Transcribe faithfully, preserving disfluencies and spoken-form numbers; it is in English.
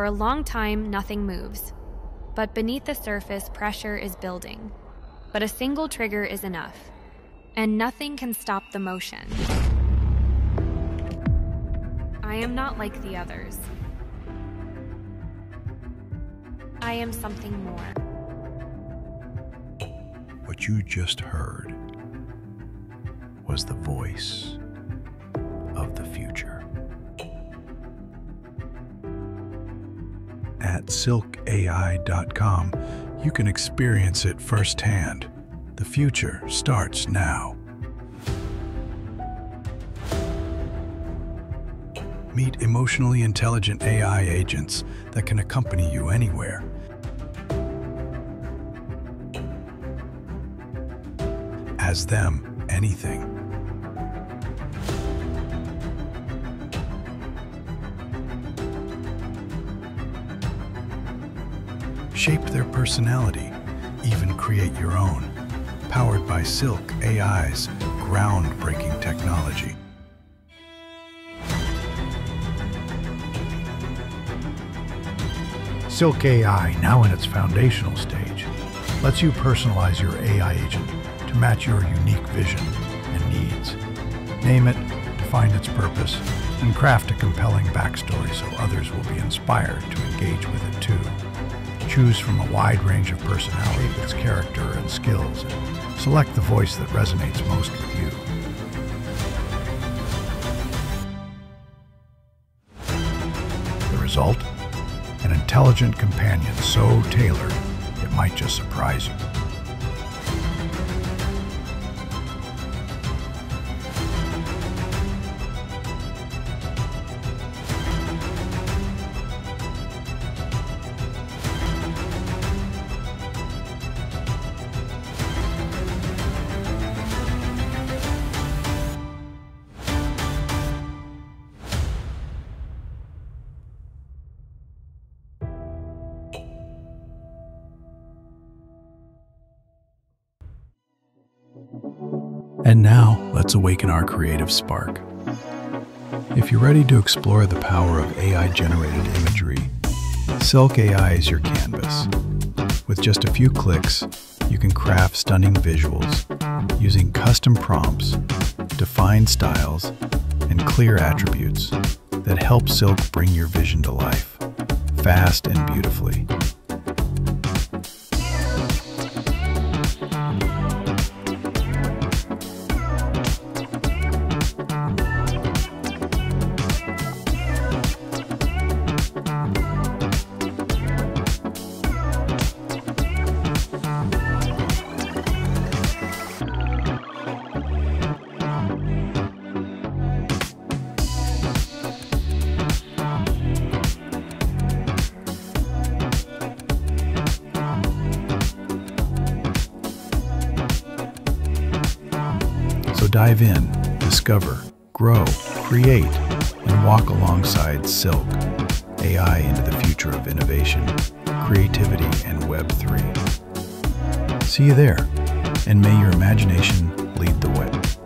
For a long time, nothing moves. But beneath the surface, pressure is building. But a single trigger is enough. And nothing can stop the motion. I am not like the others. I am something more. What you just heard was the voice of the future. At silk A I dot com, you can experience it firsthand. The future starts now. Meet emotionally intelligent A I agents that can accompany you anywhere. As them, anything. Shape their personality, even create your own. Powered by Silk A I's groundbreaking technology. Silk A I, now in its foundational stage, lets you personalize your A I agent to match your unique vision and needs. Name it, define its purpose, and craft a compelling backstory so others will be inspired to engage with it too. Choose from a wide range of personality, its character and skills, and select the voice that resonates most with you. The result? An intelligent companion so tailored, it might just surprise you. And now, let's awaken our creative spark. If you're ready to explore the power of A I-generated imagery, Silk A I is your canvas. With just a few clicks, you can craft stunning visuals using custom prompts, defined styles, and clear attributes that help Silk bring your vision to life, fast and beautifully. Dive in, discover, grow, create, and walk alongside Silk A I into the future of innovation, creativity, and Web three. See you there, and may your imagination lead the way.